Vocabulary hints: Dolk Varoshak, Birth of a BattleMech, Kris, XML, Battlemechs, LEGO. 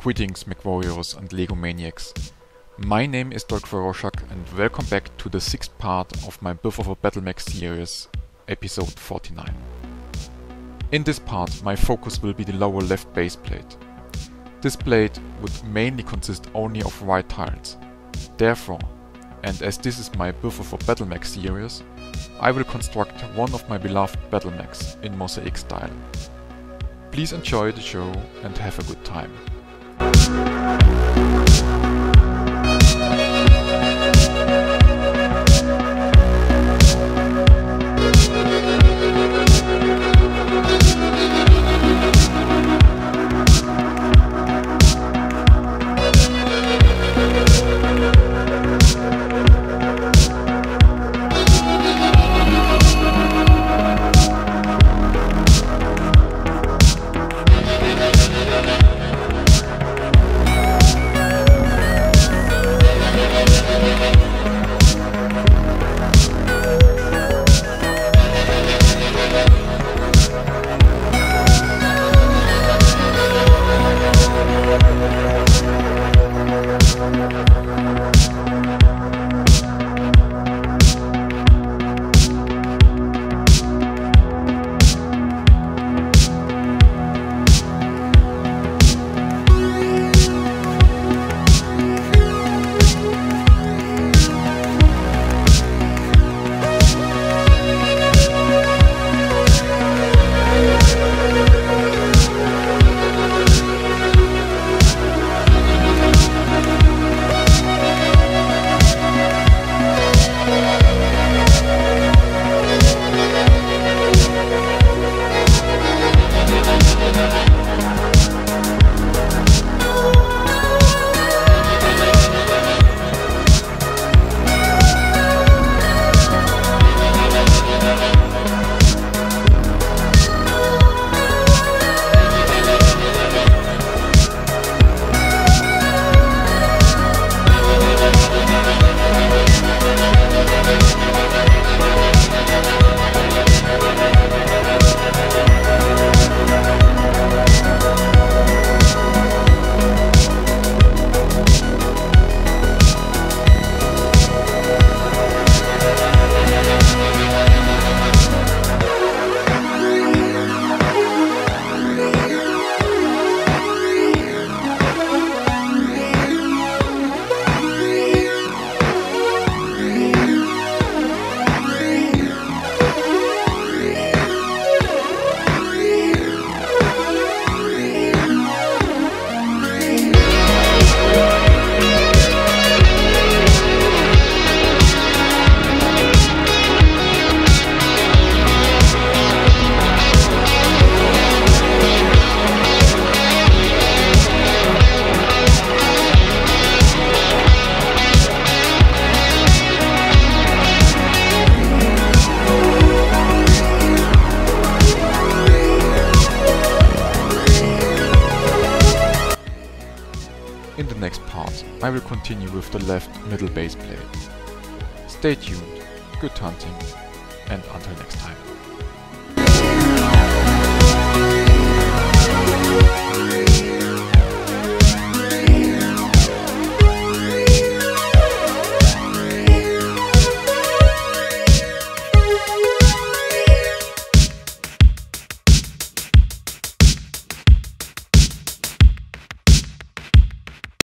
Greetings, MechWarriors and LEGO Maniacs. My name is Dolk Varoshak and welcome back to the 6th part of my Birth of a BattleMech series, episode 49. In this part my focus will be the lower left base plate. This plate would mainly consist only of white tiles. Therefore, and as this is my Birth of a BattleMech series, I will construct one of my beloved BattleMechs in mosaic style. Please enjoy the show and have a good time. I will continue with the left middle base plate. Stay tuned, good hunting, and until next time.